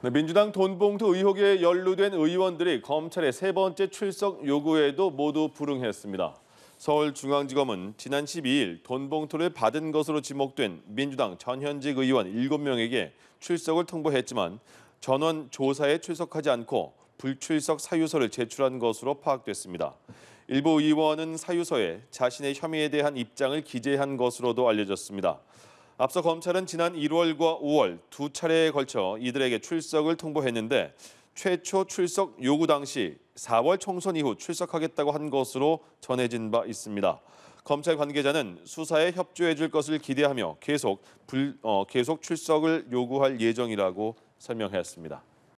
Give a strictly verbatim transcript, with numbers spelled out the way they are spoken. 민주당 돈봉투 의혹에 연루된 의원들이 검찰의 세 번째 출석 요구에도 모두 불응했습니다. 서울중앙지검은 지난 십이일 돈봉투를 받은 것으로 지목된 민주당 전현직 의원 일곱 명에게 출석을 통보했지만 전원 조사에 출석하지 않고 불출석 사유서를 제출한 것으로 파악됐습니다. 일부 의원은 사유서에 자신의 혐의에 대한 입장을 기재한 것으로도 알려졌습니다. 앞서 검찰은 지난 일월과 오월 두 차례에 걸쳐 이들에게 출석을 통보했는데 최초 출석 요구 당시 사월 총선 이후 출석하겠다고 한 것으로 전해진 바 있습니다. 검찰 관계자는 수사에 협조해 줄 것을 기대하며 계속, 불, 어, 계속 출석을 요구할 예정이라고 설명했습니다.